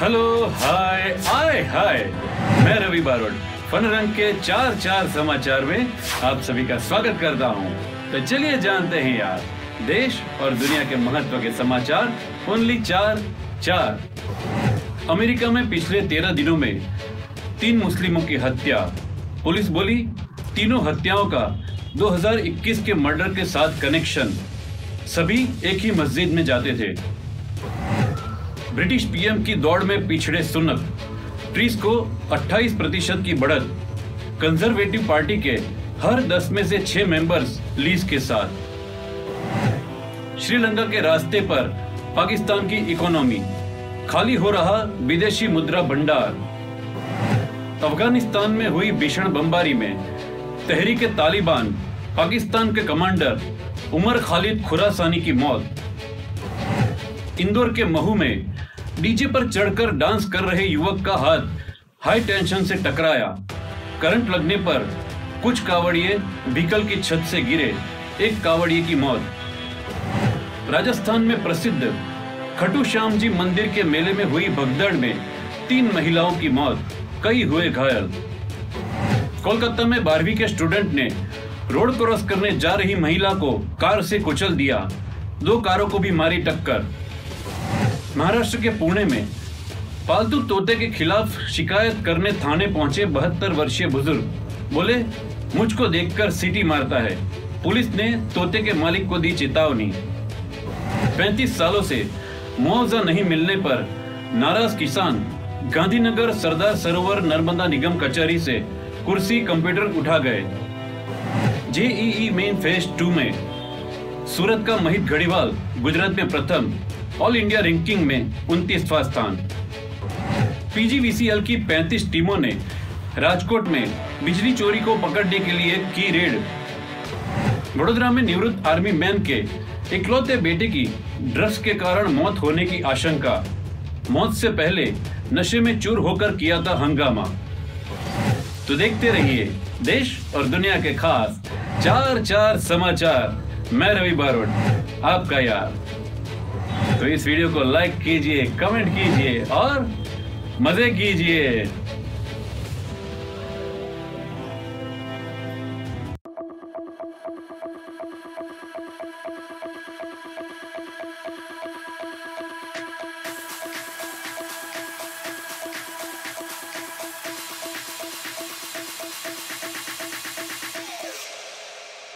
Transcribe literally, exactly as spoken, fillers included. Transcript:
Hello hi आय हाय, मैं Ravi Barod fun रंग के चार चार समाचार में आप सभी का स्वागत करता हूँ। तो चलिए जानते हैं यार देश और दुनिया के महत्व के समाचार ओनली चार चार। अमेरिका में पिछले तेरह दिनों में तीन मुस्लिमों की हत्या, पुलिस बोली तीनों हत्याओं का दो हज़ार इक्कीस के मर्डर के साथ कनेक्शन, सभी एक ही मस्जिद में जाते थे। ब्रिटिश पीएम की दौड़ में पिछड़े सुन्नत, ट्रीस को अट्ठाईस प्रतिशत की बढ़त, कंजर्वेटिव पार्टी के हर दस में से छह मेंबर्स लीज के साथ। श्रीलंका के रास्ते पर पाकिस्तान की इकोनॉमी, खाली हो रहा विदेशी मुद्रा भंडार। अफगानिस्तान में हुई भीषण बमबारी में तेहरीके तालिबान पाकिस्तान के कमांडर उमर खालिद खुरासानी की मौत। इंदौर के महू में डीजे पर चढ़कर डांस कर रहे युवक का हाथ हाई टेंशन से टकराया, करंट लगने पर कुछ कावड़िए व्हीकल की छत से गिरे, एक कावड़िए की मौत। राजस्थान में प्रसिद्ध खटू श्याम जी मंदिर के मेले में हुई भगदड़ में तीन महिलाओं की मौत, कई हुए घायल। कोलकाता में बारहवीं के स्टूडेंट ने रोड क्रॉस करने जा रही महिला को कार से कुचल दिया, दो कारों को भी मारी टक्कर। महाराष्ट्र के पुणे में पालतू तोते के खिलाफ शिकायत करने थाने पहुंचे बहत्तर वर्षीय बुजुर्ग, बोले मुझको देखकर सीटी मारता है। पुलिस ने तोते के मालिक को दी चेतावनी। पैंतीस सालों से मुआवजा नहीं मिलने पर नाराज किसान गांधीनगर सरदार सरोवर नर्मदा निगम कचहरी से कुर्सी कंप्यूटर उठा गए। जेईई मेन फेज टू में सूरत का मोहित घड़ीवाल गुजरात में प्रथम, ऑल इंडिया रैंकिंग में उनतीसवां स्थान। पीजीवीसीएल की पैंतीस टीमों ने राजकोट में बिजली चोरी को पकड़ने के लिए की रेड। वडोदरा में निवृत्त आर्मी मैन के इकलौते बेटे की ड्रग्स के कारण मौत होने की आशंका, मौत से पहले नशे में चूर होकर किया था हंगामा। तो देखते रहिए देश और दुनिया के खास चार चार समाचार। मैं रवि बारोड़ आपका यार। तो इस वीडियो को लाइक कीजिए, कमेंट कीजिए और मजे कीजिए।